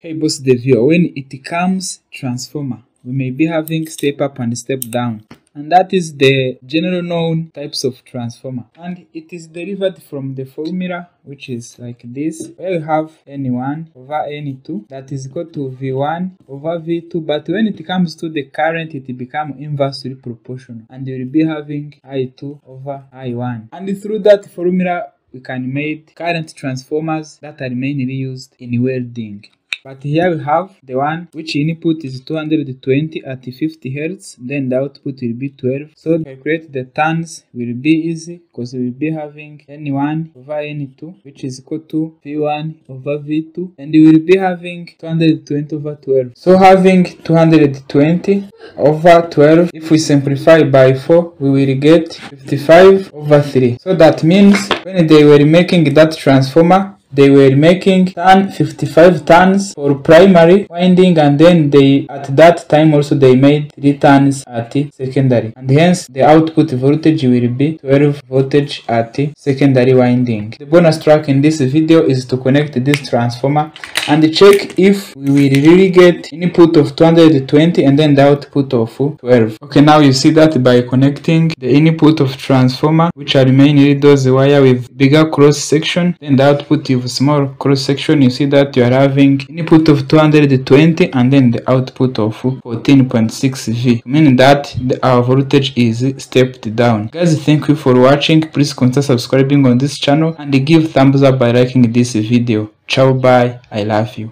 Hey boss Devio, when it comes transformer, we may be having step up and step down, and that is the general known types of transformer, and it is derived from the formula which is like this, where we have N1 over N2 that is equal to V1 over V2, but when it comes to the current it becomes inversely proportional and you will be having I2 over I1, and through that formula we can make current transformers that are mainly used in welding. But here we have the one which input is 220 at 50 Hz, then the output will be 12. So calculate the turns will be easy because we will be having N1 over N2 which is equal to V1 over V2, and we will be having 220 over 12. So having 220 over 12, if we simplify by 4 we will get 55 over 3. So that means when they were making that transformer, they were making 55 turns for primary winding, and then they at that time also they made 3 turns at secondary, and hence the output voltage will be 12 voltage at secondary winding. The bonus track in this video is to connect this transformer and check if we will really get input of 220 and then the output of 12. Okay, now you see that by connecting the input of transformer, which are mainly those wire with bigger cross section, then the output of small cross section, you see that you are having input of 220 and then the output of 14.6 V, meaning that our voltage is stepped down. Guys, thank you for watching. Please consider subscribing on this channel and give thumbs up by liking this video. Ciao, bye, I love you.